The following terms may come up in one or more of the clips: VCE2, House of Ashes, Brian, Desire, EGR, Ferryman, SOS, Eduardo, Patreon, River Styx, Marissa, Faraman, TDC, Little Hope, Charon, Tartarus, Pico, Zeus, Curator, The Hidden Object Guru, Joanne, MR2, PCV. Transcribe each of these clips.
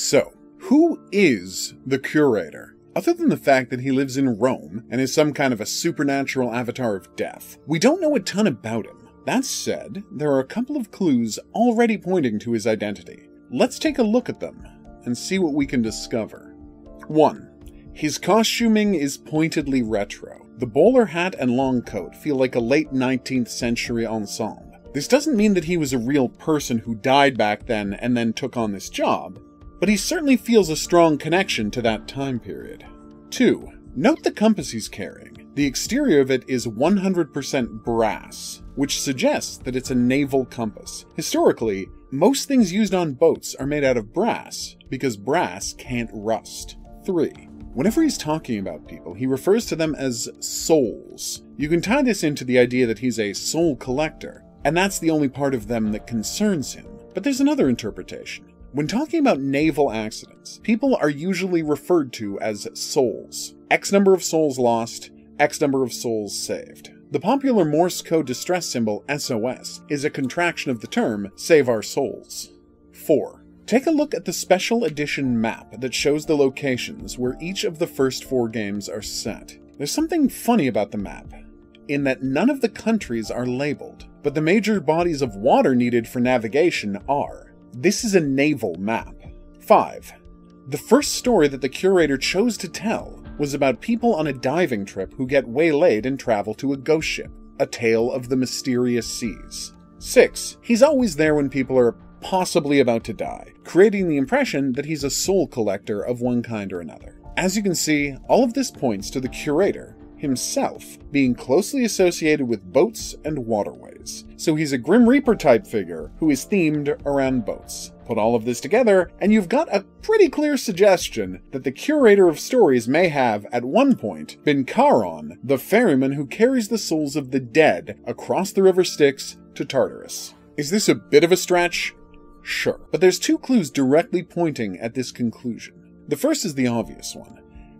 So, who is the Curator? Other than the fact that he lives in Rome and is some kind of a supernatural avatar of death, we don't know a ton about him. That said, there are a couple of clues already pointing to his identity. Let's take a look at them and see what we can discover. 1. His costuming is pointedly retro. The bowler hat and long coat feel like a late 19th century ensemble. This doesn't mean that he was a real person who died back then and then took on this job, but he certainly feels a strong connection to that time period. 2. Note the compass he's carrying. The exterior of it is 100% brass, which suggests that it's a naval compass. Historically, most things used on boats are made out of brass, because brass can't rust. 3. Whenever he's talking about people, he refers to them as souls. You can tie this into the idea that he's a soul collector, and that's the only part of them that concerns him. But there's another interpretation. When talking about naval accidents, people are usually referred to as souls. X number of souls lost, X number of souls saved. The popular Morse code distress symbol SOS is a contraction of the term Save Our Souls. 4. Take a look at the special edition map that shows the locations where each of the first 4 games are set. There's something funny about the map, in that none of the countries are labeled, but the major bodies of water needed for navigation are. This is a naval map. 5. The first story that the Curator chose to tell was about people on a diving trip who get waylaid and travel to a ghost ship, a tale of the mysterious seas. 6. He's always there when people are possibly about to die, creating the impression that he's a soul collector of one kind or another. As you can see, all of this points to the Curator himself being closely associated with boats and waterways. So he's a Grim Reaper type figure who is themed around boats. Put all of this together, and you've got a pretty clear suggestion that the Curator of Stories may have, at one point, been Charon, the ferryman who carries the souls of the dead across the River Styx to Tartarus. Is this a bit of a stretch? Sure. But there's 2 clues directly pointing at this conclusion. The first is the obvious one.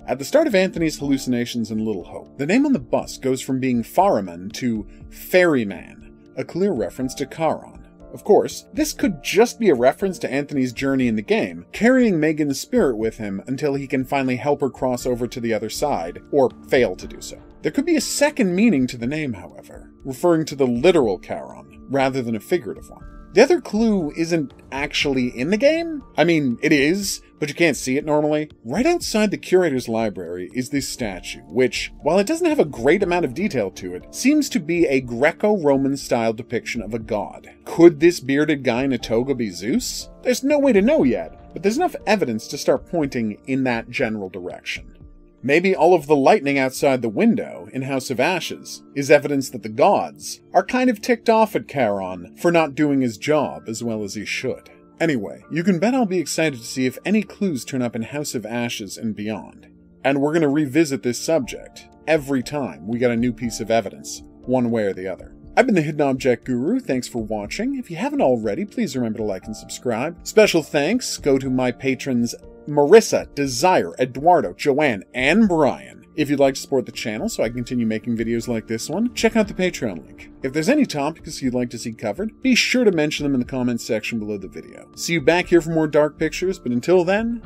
At the start of Anthony's hallucinations in Little Hope, the name on the bus goes from being Faraman to Ferryman, a clear reference to Charon. Of course, this could just be a reference to Anthony's journey in the game, carrying Megan's spirit with him until he can finally help her cross over to the other side, or fail to do so. There could be a second meaning to the name, however, referring to the literal Charon, rather than a figurative one. The other clue isn't actually in the game. I mean, it is, but you can't see it normally. Right outside the Curator's library is this statue, which, while it doesn't have a great amount of detail to it, seems to be a Greco-Roman style depiction of a god. Could this bearded guy in a toga be Zeus? There's no way to know yet, but there's enough evidence to start pointing in that general direction. Maybe all of the lightning outside the window in House of Ashes is evidence that the gods are kind of ticked off at Charon for not doing his job as well as he should. Anyway, you can bet I'll be excited to see if any clues turn up in House of Ashes and beyond. And we're going to revisit this subject every time we get a new piece of evidence, one way or the other. I've been the Hidden Object Guru, thanks for watching. If you haven't already, please remember to like and subscribe. Special thanks go to my patrons Marissa, Desire, Eduardo, Joanne, and Brian. If you'd like to support the channel so I can continue making videos like this one, check out the Patreon link. If there's any topics you'd like to see covered, be sure to mention them in the comments section below the video. See you back here for more dark pictures, but until then,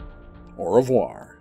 au revoir.